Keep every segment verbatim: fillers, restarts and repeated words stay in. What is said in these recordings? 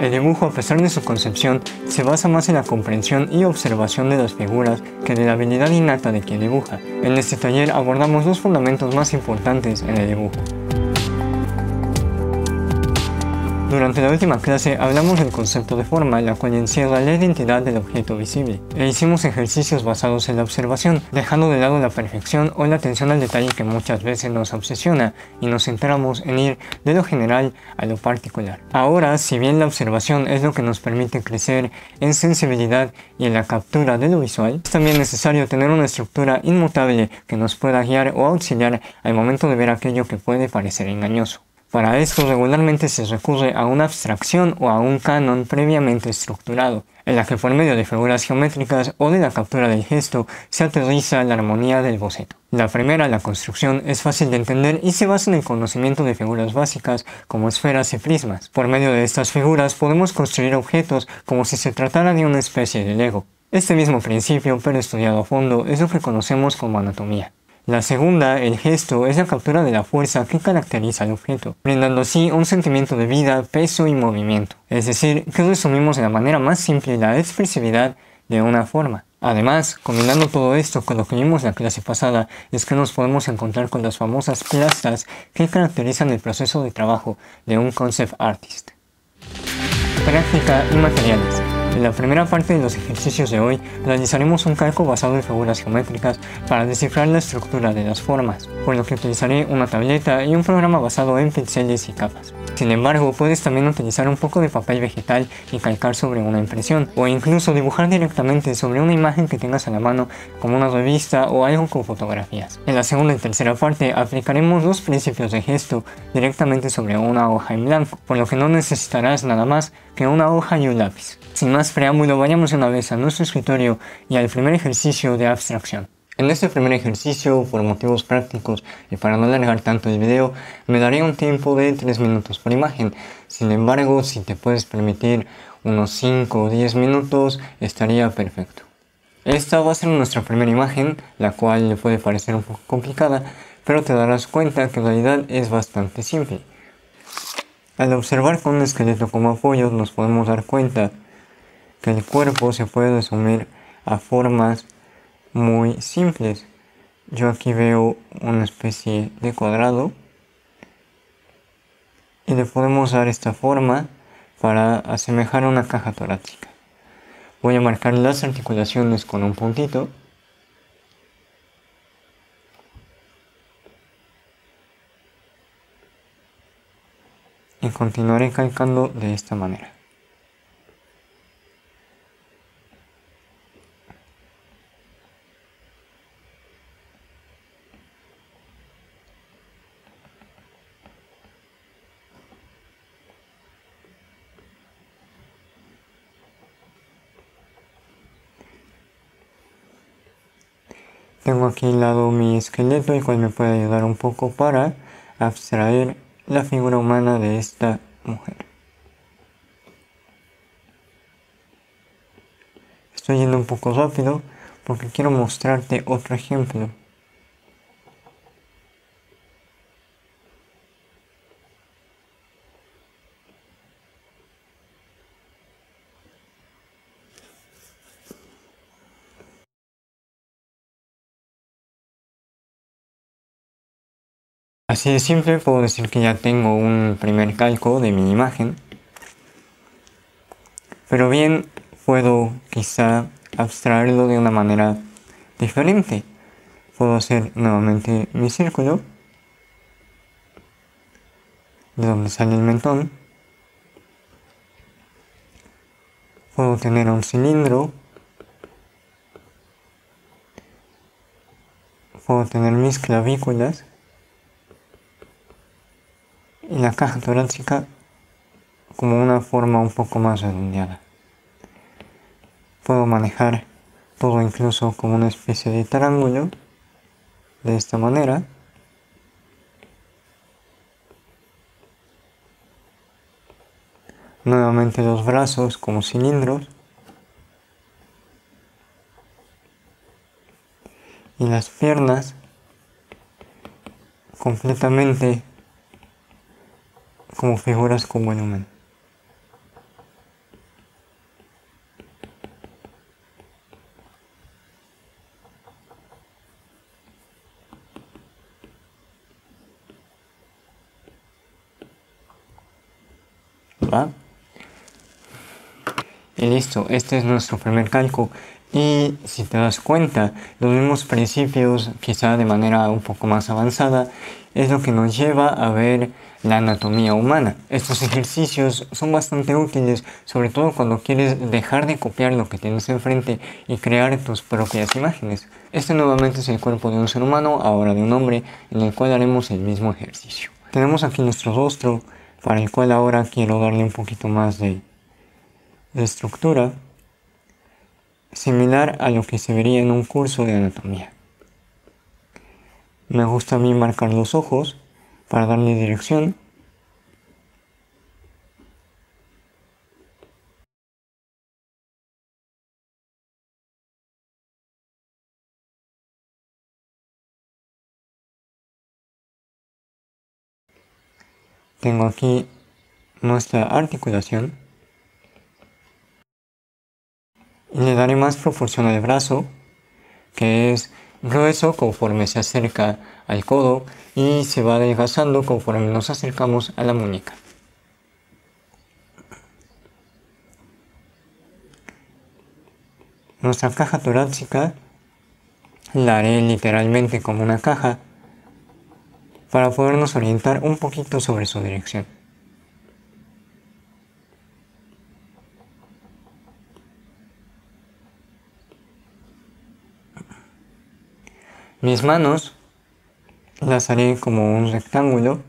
El dibujo, a pesar de su concepción, se basa más en la comprensión y observación de las figuras que de la habilidad innata de quien dibuja. En este taller abordamos dos fundamentos más importantes en el dibujo. Durante la última clase hablamos del concepto de forma, la cual encierra la identidad del objeto visible, e hicimos ejercicios basados en la observación, dejando de lado la perfección o la atención al detalle que muchas veces nos obsesiona, y nos centramos en ir de lo general a lo particular. Ahora, si bien la observación es lo que nos permite crecer en sensibilidad y en la captura de lo visual, es también necesario tener una estructura inmutable que nos pueda guiar o auxiliar al momento de ver aquello que puede parecer engañoso. Para esto regularmente se recurre a una abstracción o a un canon previamente estructurado, en la que por medio de figuras geométricas o de la captura del gesto se aterriza la armonía del boceto. La primera, la construcción, es fácil de entender y se basa en el conocimiento de figuras básicas como esferas y prismas. Por medio de estas figuras podemos construir objetos como si se tratara de una especie de Lego. Este mismo principio, pero estudiado a fondo, es lo que conocemos como anatomía. La segunda, el gesto, es la captura de la fuerza que caracteriza al objeto, brindando así un sentimiento de vida, peso y movimiento. Es decir, que resumimos de la manera más simple la expresividad de una forma. Además, combinando todo esto con lo que vimos en la clase pasada, es que nos podemos encontrar con las famosas plastas que caracterizan el proceso de trabajo de un concept artist. Práctica y materiales. En la primera parte de los ejercicios de hoy, realizaremos un calco basado en figuras geométricas para descifrar la estructura de las formas, por lo que utilizaré una tableta y un programa basado en pinceles y capas. Sin embargo, puedes también utilizar un poco de papel vegetal y calcar sobre una impresión, o incluso dibujar directamente sobre una imagen que tengas a la mano, como una revista o algo con fotografías. En la segunda y tercera parte, aplicaremos los principios de gesto directamente sobre una hoja en blanco, por lo que no necesitarás nada más que una hoja y un lápiz. Sin más preámbulo, vayamos una vez a nuestro escritorio y al primer ejercicio de abstracción. En este primer ejercicio, por motivos prácticos y para no alargar tanto el video, me daré un tiempo de tres minutos por imagen. Sin embargo, si te puedes permitir unos cinco o diez minutos, estaría perfecto. Esta va a ser nuestra primera imagen, la cual le puede parecer un poco complicada, pero te darás cuenta que en realidad es bastante simple. Al observar con un esqueleto como apoyo, nos podemos dar cuenta que el cuerpo se puede resumir a formas muy simples. Yo aquí veo una especie de cuadrado y le podemos dar esta forma para asemejar una caja torácica. Voy a marcar las articulaciones con un puntito y continuaré calcando de esta manera. Tengo aquí al lado mi esqueleto, el cual me puede ayudar un poco para abstraer la figura humana de esta mujer. Estoy yendo un poco rápido porque quiero mostrarte otro ejemplo. Así de simple, puedo decir que ya tengo un primer calco de mi imagen. Pero bien, puedo quizá abstraerlo de una manera diferente. Puedo hacer nuevamente mi círculo, de donde sale el mentón. Puedo tener un cilindro. Puedo tener mis clavículas. Y la caja torácica como una forma un poco más redondeada. Puedo manejar todo incluso como una especie de triángulo, de esta manera. Nuevamente los brazos como cilindros. Y las piernas completamente como figuras con volumen. ¿va? Y listo, este es nuestro primer calco. Y si te das cuenta, los mismos principios, quizá de manera un poco más avanzada, es lo que nos lleva a ver la anatomía humana. Estos ejercicios son bastante útiles, sobre todo cuando quieres dejar de copiar lo que tienes enfrente y crear tus propias imágenes. Este nuevamente es el cuerpo de un ser humano, ahora de un hombre, en el cual haremos el mismo ejercicio. Tenemos aquí nuestro rostro, para el cual ahora quiero darle un poquito más de, de estructura, similar a lo que se vería en un curso de anatomía. Me gusta a mí marcar los ojos para darle dirección. Tengo aquí nuestra articulación. Le daré más proporción al brazo, que es grueso conforme se acerca al codo y se va adelgazando conforme nos acercamos a la muñeca. Nuestra caja torácica la haré literalmente como una caja para podernos orientar un poquito sobre su dirección. Mis manos las haré como un rectángulo,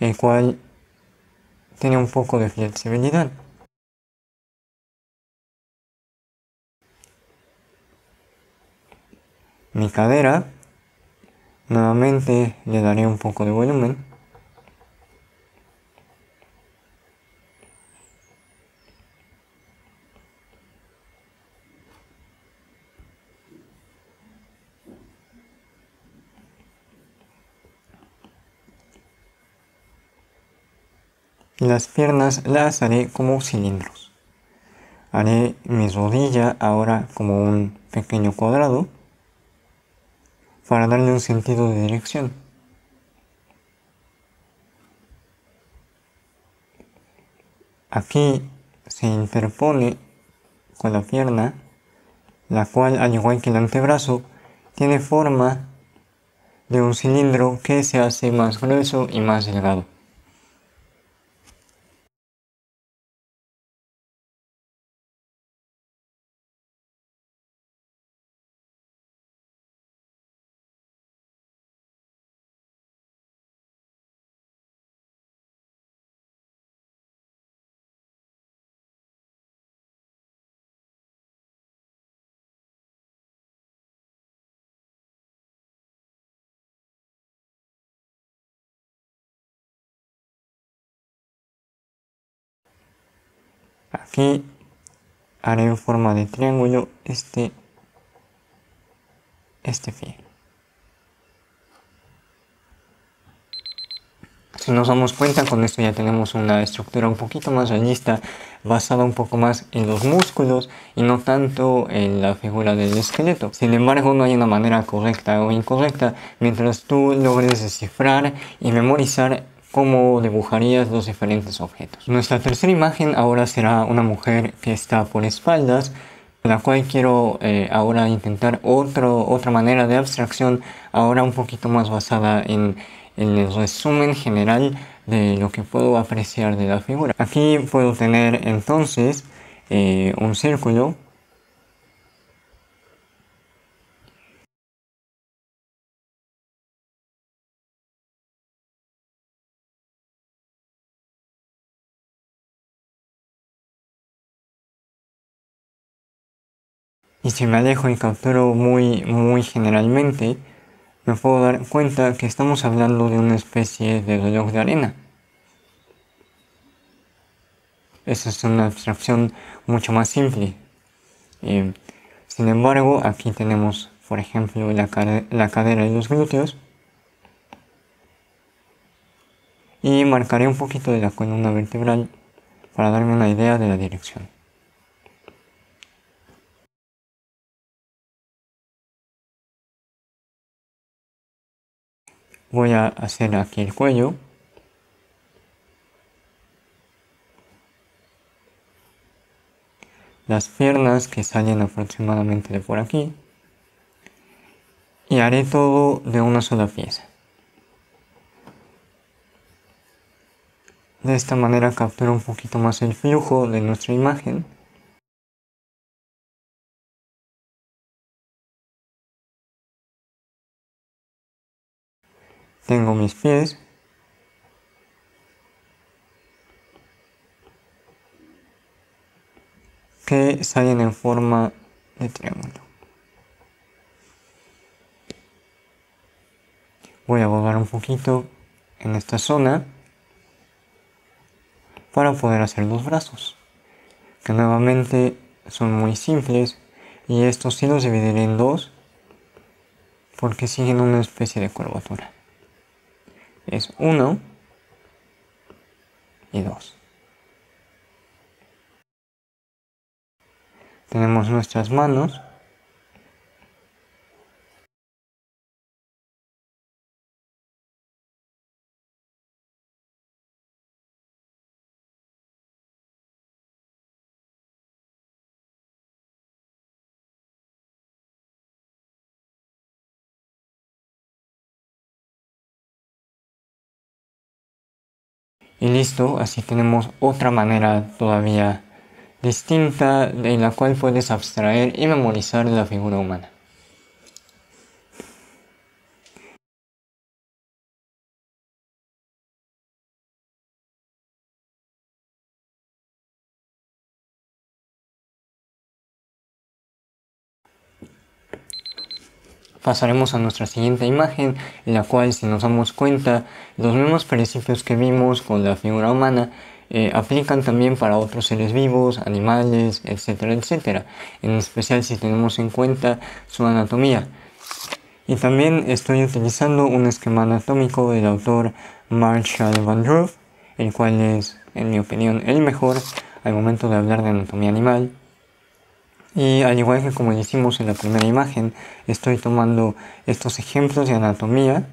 el cual tiene un poco de flexibilidad. Mi cadera, nuevamente le daré un poco de volumen. Las piernas las haré como cilindros. Haré mi rodilla ahora como un pequeño cuadrado para darle un sentido de dirección. Aquí se interpone con la pierna, la cual, al igual que el antebrazo, tiene forma de un cilindro que se hace más grueso y más delgado. Aquí haré en forma de triángulo este, este pie. Si nos damos cuenta, con esto ya tenemos una estructura un poquito más realista, basada un poco más en los músculos y no tanto en la figura del esqueleto. Sin embargo, no hay una manera correcta o incorrecta, mientras tú logres descifrar y memorizar cómo dibujarías los diferentes objetos. Nuestra tercera imagen ahora será una mujer que está por espaldas, la cual quiero eh, ahora intentar otro, otra manera de abstracción, ahora un poquito más basada en, en el resumen general de lo que puedo apreciar de la figura. Aquí puedo tener entonces eh, un círculo, y si me alejo y capturo muy, muy generalmente, me puedo dar cuenta que estamos hablando de una especie de reloj de arena. Esa es una abstracción mucho más simple. Eh, sin embargo, aquí tenemos, por ejemplo, la, la cadera y los glúteos. Y marcaré un poquito de la columna vertebral para darme una idea de la dirección. Voy a hacer aquí el cuello las piernas que salen aproximadamente de por aquí, y haré todo de una sola pieza. De esta manera capturo un poquito más el flujo de nuestra imagen. Tengo mis pies. Que salen en forma de triángulo. Voy a abogar un poquito en esta zona para poder hacer los brazos, que nuevamente son muy simples, y estos sí los dividiré en dos porque siguen una especie de curvatura. Es uno y dos. Tenemos nuestras manos. Y listo, así tenemos otra manera todavía distinta de la cual puedes abstraer y memorizar la figura humana. Pasaremos a nuestra siguiente imagen, en la cual, si nos damos cuenta, los mismos principios que vimos con la figura humana eh, aplican también para otros seres vivos, animales, etcétera, etcétera, en especial si tenemos en cuenta su anatomía. Y también estoy utilizando un esquema anatómico del autor Marshall Vandruff, el cual es, en mi opinión, el mejor al momento de hablar de anatomía animal. Y al igual que como lo hicimos en la primera imagen, estoy tomando estos ejemplos de anatomía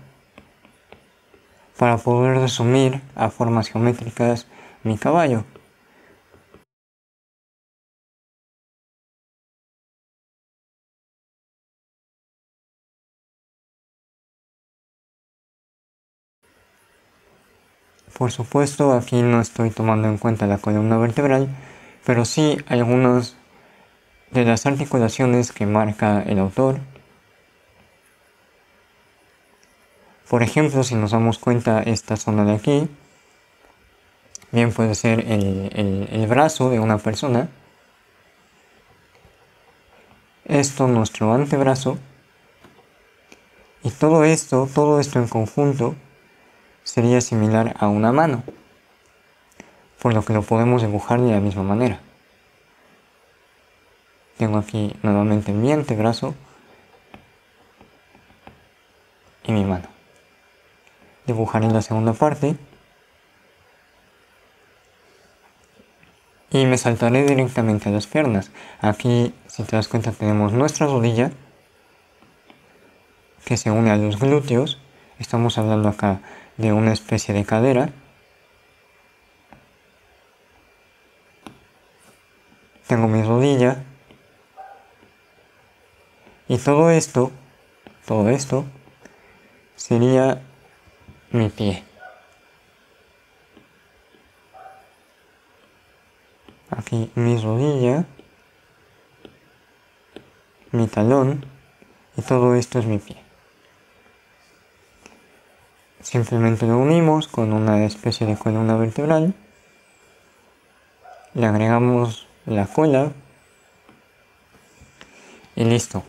para poder resumir a formas geométricas mi caballo. Por supuesto, aquí no estoy tomando en cuenta la columna vertebral, pero sí algunos de las articulaciones que marca el autor. Por ejemplo, si nos damos cuenta, esta zona de aquí bien puede ser el, el, el brazo de una persona, esto nuestro antebrazo, y todo esto, todo esto en conjunto sería similar a una mano, por lo que lo podemos dibujar de la misma manera. Tengo aquí nuevamente mi antebrazo y mi mano. Dibujaré la segunda parte. Y me saltaré directamente a las piernas. Aquí, si te das cuenta, tenemos nuestra rodilla, que se une a los glúteos. Estamos hablando acá de una especie de cadera. Tengo mi rodilla. Y todo esto, todo esto, sería mi pie. Aquí mi rodilla, mi talón, y todo esto es mi pie. Simplemente lo unimos con una especie de columna vertebral. Le agregamos la cola. Y listo.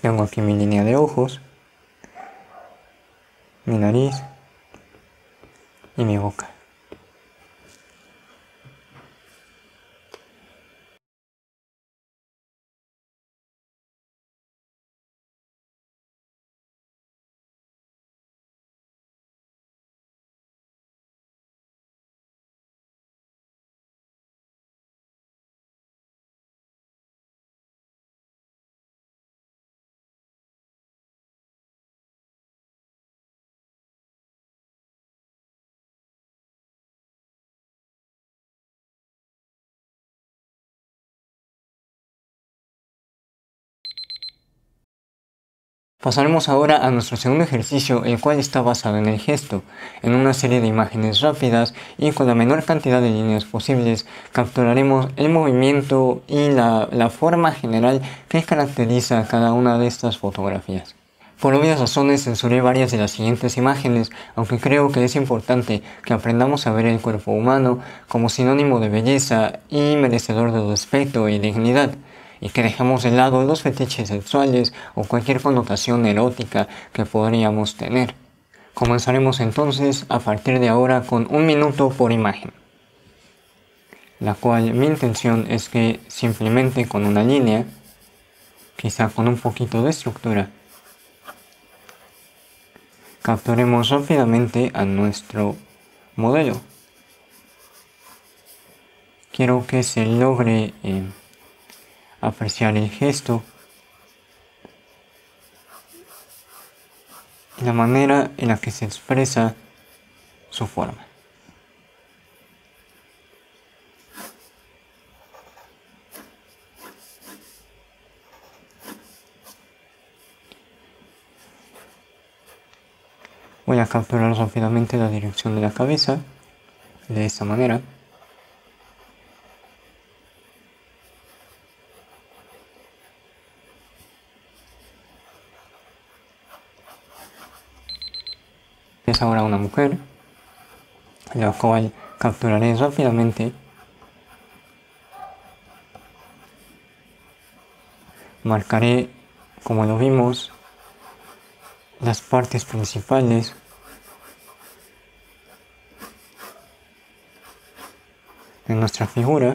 Tengo aquí mi línea de ojos, mi nariz y mi boca. Pasaremos ahora a nuestro segundo ejercicio, el cual está basado en el gesto, en una serie de imágenes rápidas y con la menor cantidad de líneas posibles, capturaremos el movimiento y la, la forma general que caracteriza a cada una de estas fotografías. Por obvias razones censuré varias de las siguientes imágenes, aunque creo que es importante que aprendamos a ver el cuerpo humano como sinónimo de belleza y merecedor de respeto y dignidad, y que dejemos de lado los fetiches sexuales o cualquier connotación erótica que podríamos tener. Comenzaremos entonces a partir de ahora con un minuto por imagen, la cual mi intención es que simplemente con una línea, quizá con un poquito de estructura, capturemos rápidamente a nuestro modelo. Quiero que se logre Eh, apreciar el gesto y la manera en la que se expresa su forma. Voy a capturar rápidamente la dirección de la cabeza de esta manera. Es ahora una mujer, la cual capturaré rápidamente . Marcaré, como lo vimos, las partes principales de nuestra figura .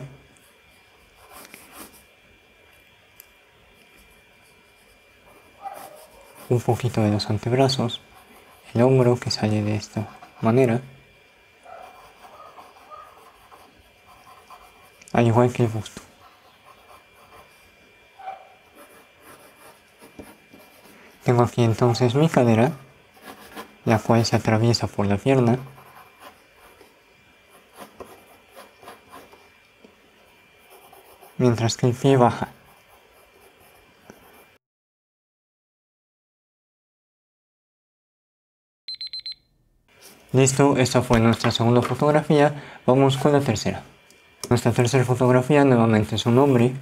Un poquito de los antebrazos . El hombro que sale de esta manera, al igual que el busto. Tengo aquí entonces mi cadera, la cual se atraviesa por la pierna. Mientras que el pie baja. Listo, esta fue nuestra segunda fotografía, vamos con la tercera. Nuestra tercera fotografía nuevamente es un hombre,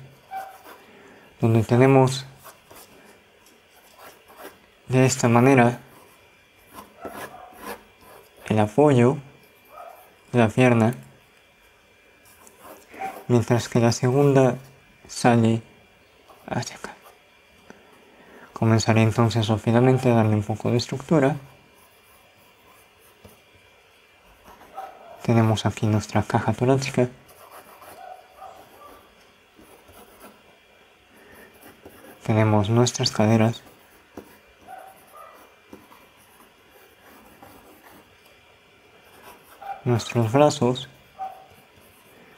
donde tenemos de esta manera el apoyo de la pierna, mientras que la segunda sale hacia acá. Comenzaré entonces rápidamente a darle un poco de estructura. Tenemos aquí nuestra caja torácica. Tenemos nuestras caderas. Nuestros brazos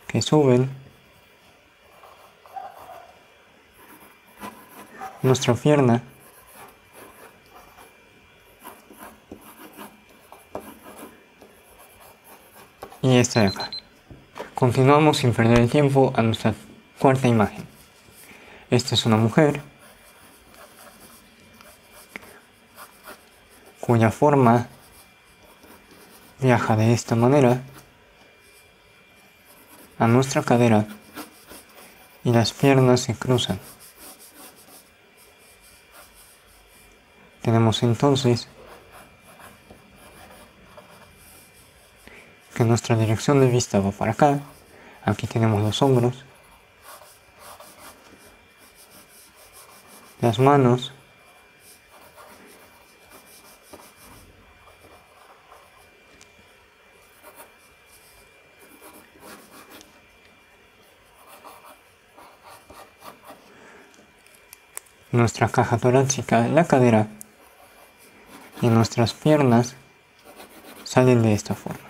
que suben. Nuestra pierna. Y esta de acá. Continuamos sin perder el tiempo a nuestra cuarta imagen. Esta es una mujer cuya forma viaja de esta manera a nuestra cadera y las piernas se cruzan. Tenemos entonces que nuestra dirección de vista va para acá. Aquí tenemos los hombros, las manos, nuestra caja torácica, la cadera y nuestras piernas salen de esta forma.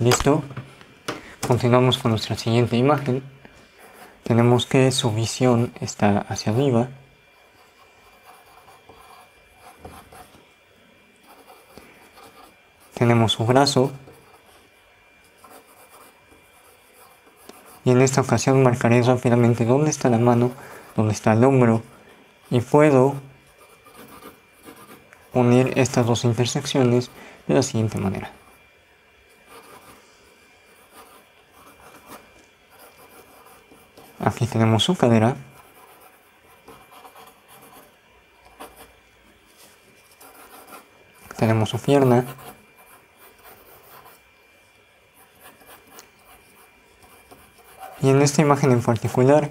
Listo, continuamos con nuestra siguiente imagen. Tenemos que su visión está hacia arriba. Tenemos su brazo. Y en esta ocasión marcaré rápidamente dónde está la mano donde está el hombro, y puedo unir estas dos intersecciones de la siguiente manera. Aquí tenemos su cadera. Tenemos su pierna. Y en esta imagen en particular,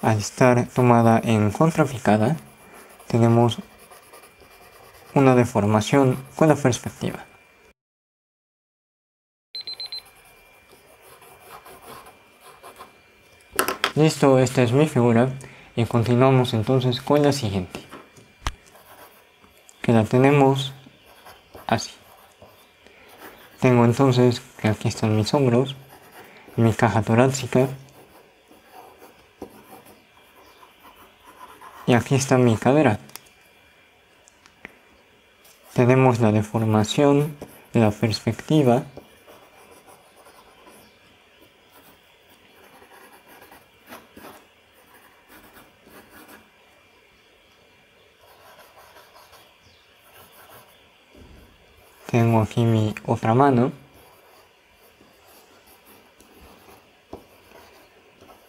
al estar tomada en contrapicada, tenemos una deformación con la perspectiva. Listo, esta es mi figura y continuamos entonces con la siguiente, que la tenemos así. Tengo entonces que aquí están mis hombros, mi caja torácica, y aquí está mi cadera. Tenemos la deformación de la perspectiva. Tengo aquí mi otra mano.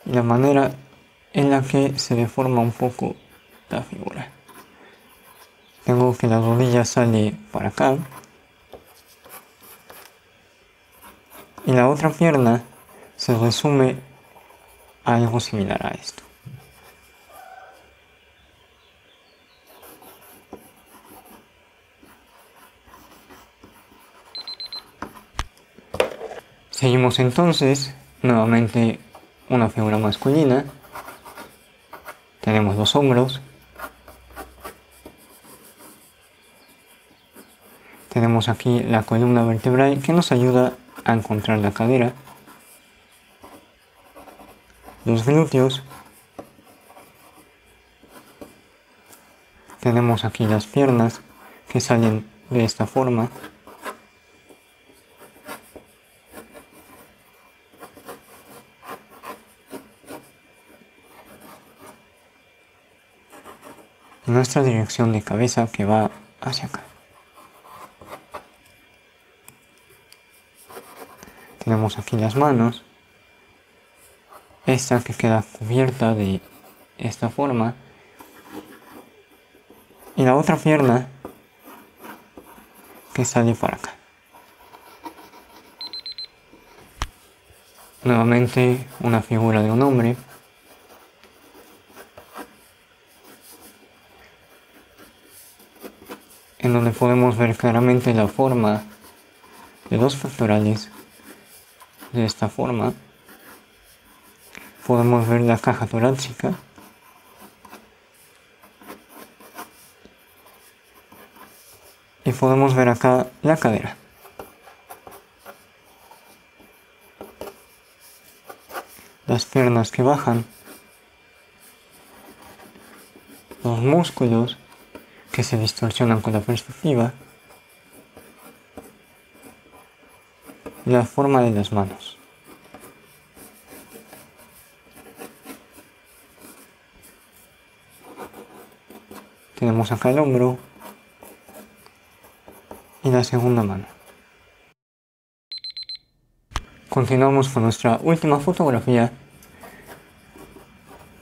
Y la manera en la que se deforma un poco la figura. Tengo que la rodilla sale para acá. Y la otra pierna se resume a algo similar a esto. Seguimos entonces, nuevamente una figura masculina, tenemos los hombros, tenemos aquí la columna vertebral que nos ayuda a encontrar la cadera, los glúteos, tenemos aquí las piernas que salen de esta forma, nuestra dirección de cabeza que va hacia acá. Tenemos aquí las manos, esta que queda cubierta de esta forma, y la otra pierna que sale para acá. Nuevamente una figura de un hombre. En donde podemos ver claramente la forma de los pectorales de esta forma. Podemos ver la caja torácica. Y podemos ver acá la cadera. Las piernas que bajan. Los músculos que se distorsionan con la perspectiva, y la forma de las manos. Tenemos acá el hombro y la segunda mano. Continuamos con nuestra última fotografía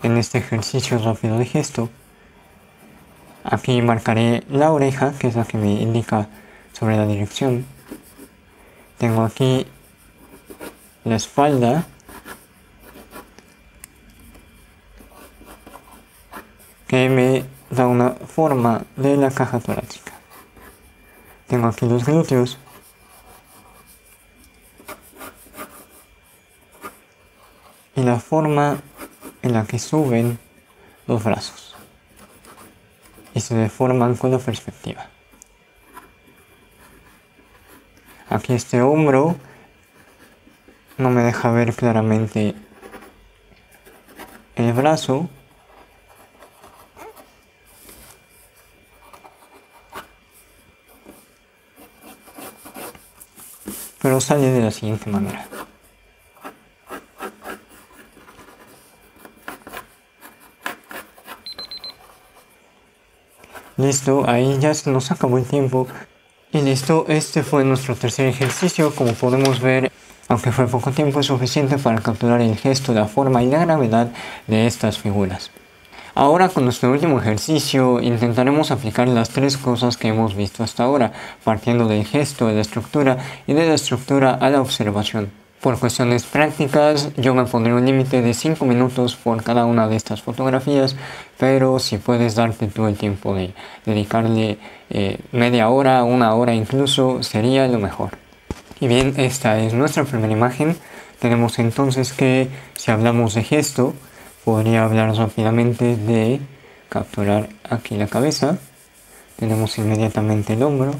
en este ejercicio rápido de gesto. Aquí marcaré la oreja, que es la que me indica sobre la dirección. Tengo aquí la espalda. Que me da una forma de la caja torácica. Tengo aquí los glúteos. Y la forma en la que suben los brazos. Y se deforman con la perspectiva. Aquí este hombro no me deja ver claramente el brazo. Pero sale de la siguiente manera. Listo, ahí ya se nos acabó el tiempo. Y listo, este fue nuestro tercer ejercicio. Como podemos ver, aunque fue poco tiempo, es suficiente para capturar el gesto, la forma y la gravedad de estas figuras. Ahora, con nuestro último ejercicio, intentaremos aplicar las tres cosas que hemos visto hasta ahora, partiendo del gesto a la estructura y de la estructura a la observación. Por cuestiones prácticas, yo me pondré un límite de cinco minutos por cada una de estas fotografías, pero si puedes darte tú el tiempo de dedicarle eh, media hora, una hora incluso, sería lo mejor. Y bien, esta es nuestra primera imagen. Tenemos entonces que, si hablamos de gesto, podría hablar rápidamente de capturar aquí la cabeza. Tenemos inmediatamente el hombro.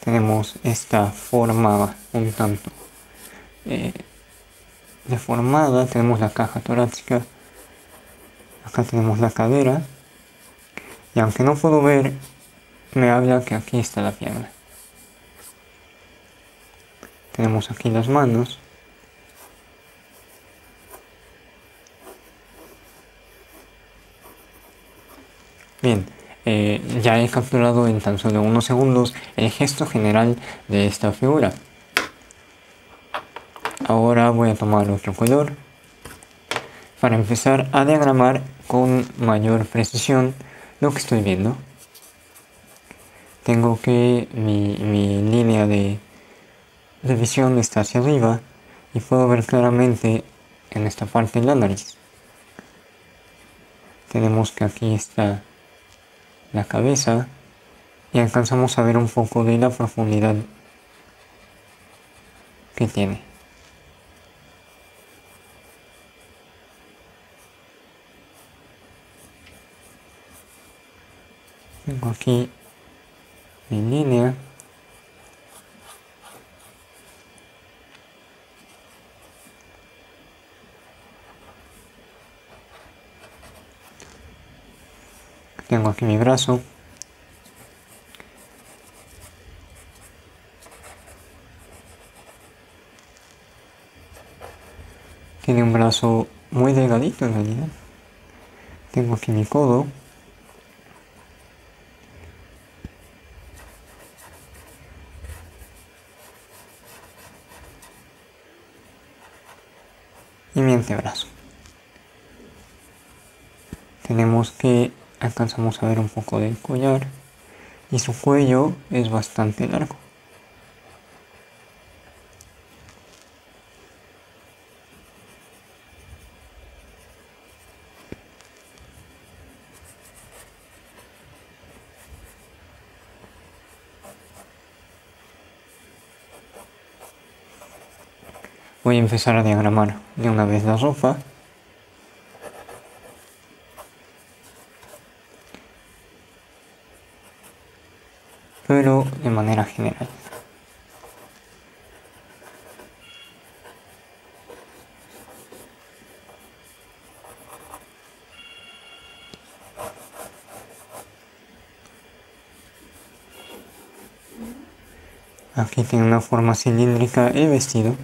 Tenemos esta forma un tanto eh, deformada. Tenemos la caja torácica. Acá tenemos la cadera. Y aunque no puedo ver, me habla que aquí está la pierna. Tenemos aquí las manos. Bien, eh, ya he capturado en tan solo unos segundos el gesto general de esta figura. Ahora voy a tomar otro color para empezar a diagramar con mayor precisión lo que estoy viendo. Tengo que mi, mi línea de... la visión está hacia arriba y puedo ver claramente en esta parte de la nariz. Tenemos que aquí está la cabeza y alcanzamos a ver un poco de la profundidad que tiene. Tengo aquí mi línea. Tengo aquí mi brazo. Tiene un brazo muy delgadito en realidad. Tengo aquí mi codo. Y mi antebrazo. Tenemos que... alcanzamos a ver un poco del collar y su cuello es bastante largo. Voy a empezar a diagramar de una vez la ropa. Pero de manera general. Aquí tiene una forma cilíndrica el vestido.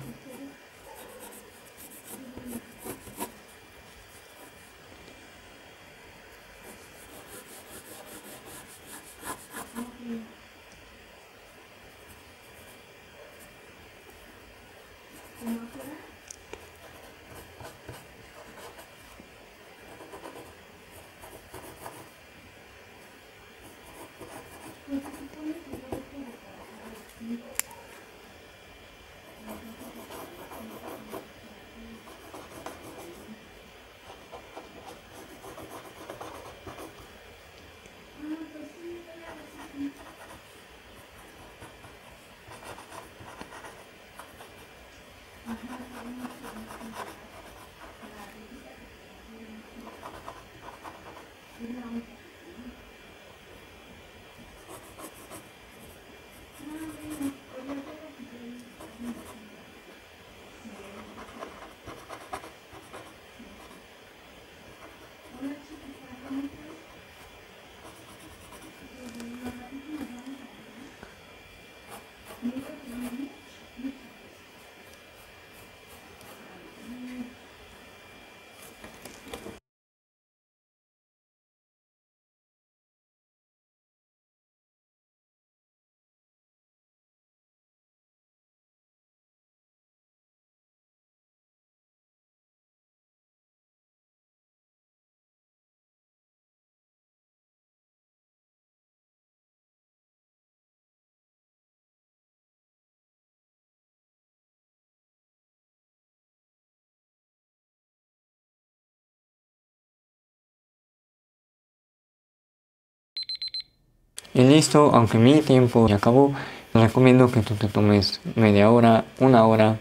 Y listo, aunque mi tiempo ya acabó, te recomiendo que tú te tomes media hora, una hora,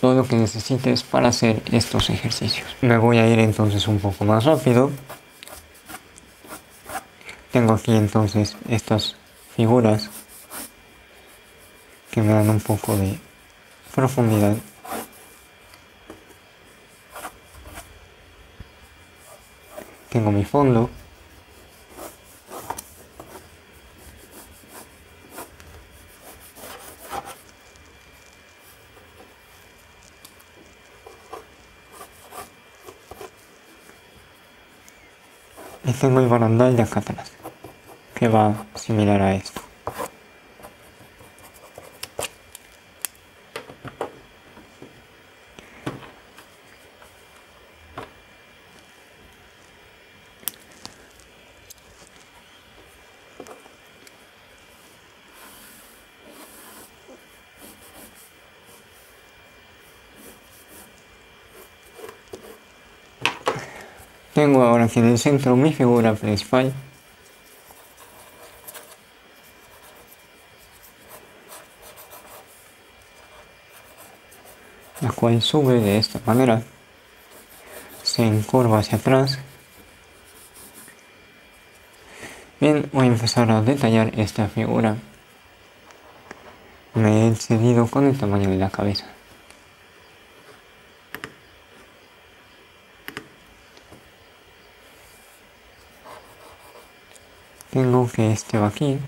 todo lo que necesites para hacer estos ejercicios. Me voy a ir entonces un poco más rápido. Tengo aquí entonces estas figuras que me dan un poco de profundidad. Tengo mi fondo. Y tengo el barandal de acá atrás, que va similar a esto. Tengo ahora aquí en el centro mi figura principal. La cual sube de esta manera. Se encorva hacia atrás. Bien, voy a empezar a detallar esta figura. Me he excedido con el tamaño de la cabeza. Tengo que este va aquí.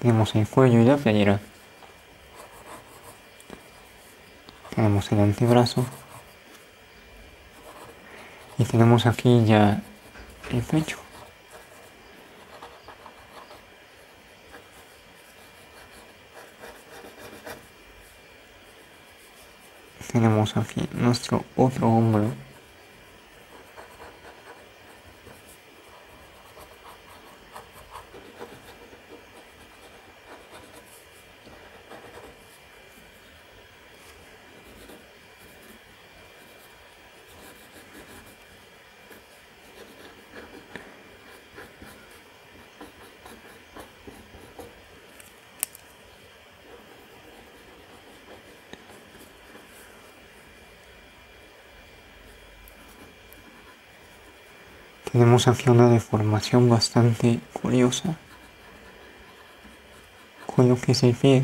Tenemos el cuello y la playera. Tenemos el antebrazo. Y tenemos aquí ya el pecho. Tenemos aquí nuestro otro hombro. Tenemos aquí una deformación bastante curiosa, con lo que es el pie,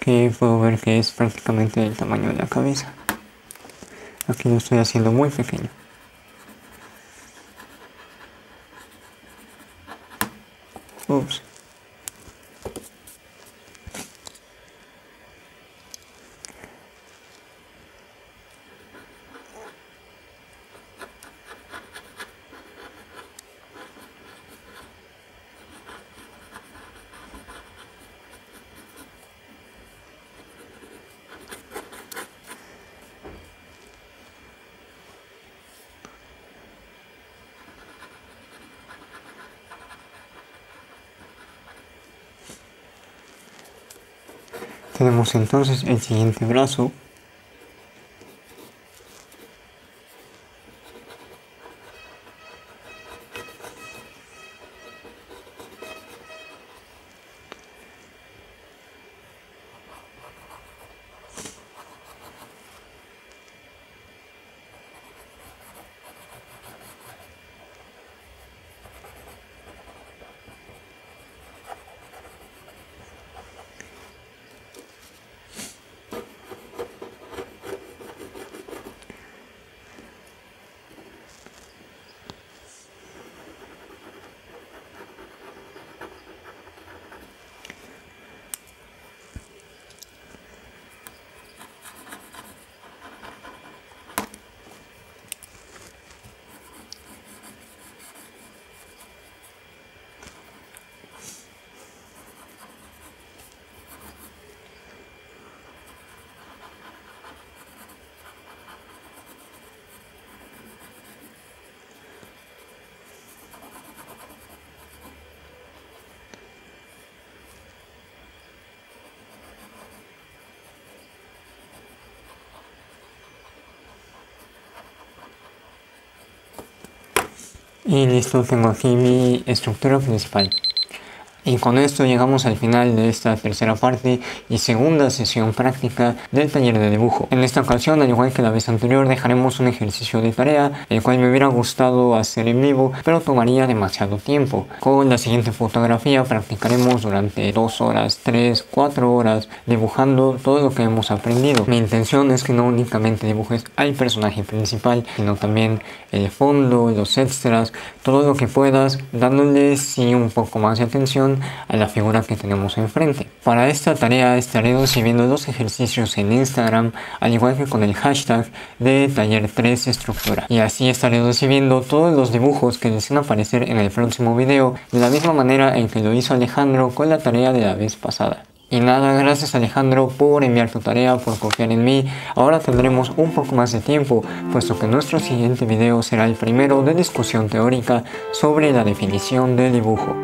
que puedo ver que es prácticamente del tamaño de la cabeza. Aquí lo estoy haciendo muy pequeño. Ups. Tenemos entonces el siguiente brazo. Y listo, tengo aquí mi estructura principal. Y con esto llegamos al final de esta tercera parte y segunda sesión práctica del taller de dibujo. En esta ocasión, al igual que la vez anterior, dejaremos un ejercicio de tarea, el cual me hubiera gustado hacer en vivo, pero tomaría demasiado tiempo. Con la siguiente fotografía practicaremos durante dos horas, tres, cuatro horas, dibujando todo lo que hemos aprendido. Mi intención es que no únicamente dibujes al personaje principal, sino también el fondo, los extras, todo lo que puedas, dándole sí un poco más de atención a la figura que tenemos enfrente. Para esta tarea estaré recibiendo los ejercicios en Instagram, al igual que con el hashtag de taller tres estructura, y así estaré recibiendo todos los dibujos que deseen aparecer en el próximo video, de la misma manera en que lo hizo Alejandro con la tarea de la vez pasada. Y nada, gracias Alejandro por enviar tu tarea, por confiar en mí. Ahora tendremos un poco más de tiempo, puesto que nuestro siguiente video será el primero de discusión teórica sobre la definición de dibujo.